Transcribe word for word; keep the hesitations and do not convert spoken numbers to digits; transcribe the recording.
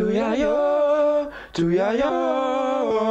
Tuya yo, Tuya yo.